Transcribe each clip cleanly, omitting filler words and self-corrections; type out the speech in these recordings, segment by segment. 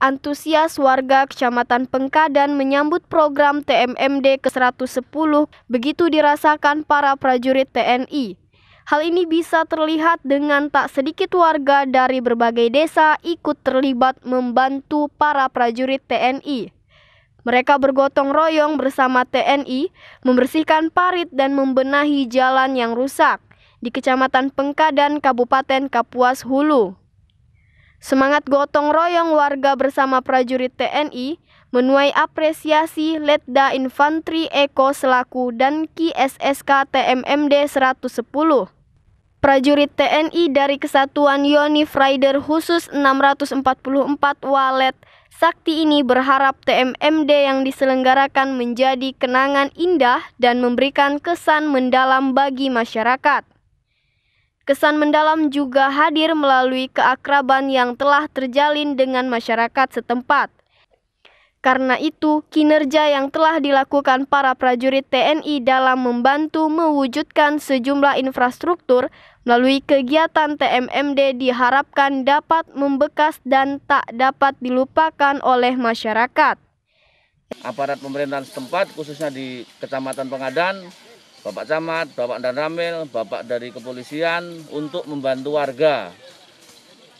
Antusias warga Kecamatan Pengkadan menyambut program TMMD ke-110 begitu dirasakan para prajurit TNI. Hal ini bisa terlihat dengan tak sedikit warga dari berbagai desa ikut terlibat membantu para prajurit TNI. Mereka bergotong royong bersama TNI membersihkan parit dan membenahi jalan yang rusak di Kecamatan Pengkadan, Kabupaten Kapuas Hulu. Semangat gotong royong warga bersama prajurit TNI menuai apresiasi Letda Infanteri Eko selaku Danki KSSK TMMD 110. Prajurit TNI dari Kesatuan Yonif Raider khusus 644 Walet Sakti ini berharap TMMD yang diselenggarakan menjadi kenangan indah dan memberikan kesan mendalam bagi masyarakat. Kesan mendalam juga hadir melalui keakraban yang telah terjalin dengan masyarakat setempat. Karena itu, kinerja yang telah dilakukan para prajurit TNI dalam membantu mewujudkan sejumlah infrastruktur melalui kegiatan TMMD diharapkan dapat membekas dan tak dapat dilupakan oleh masyarakat. Aparat pemerintahan setempat, khususnya di Kecamatan Pengkadan, Bapak Camat, Bapak Danramil, Bapak dari Kepolisian untuk membantu warga,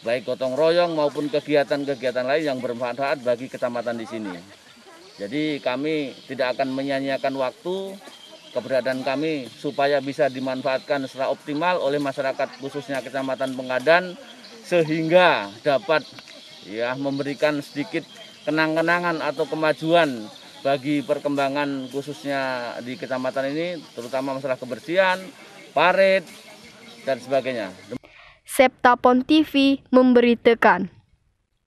baik gotong royong maupun kegiatan-kegiatan lain yang bermanfaat bagi kecamatan di sini. Jadi kami tidak akan menyia-nyiakan waktu keberadaan kami supaya bisa dimanfaatkan secara optimal oleh masyarakat khususnya Kecamatan Pengkadan sehingga dapat memberikan sedikit kenang-kenangan atau kemajuan bagi perkembangan khususnya di kecamatan ini, terutama masalah kebersihan, parit, dan sebagainya. Septa PONTV memberitakan.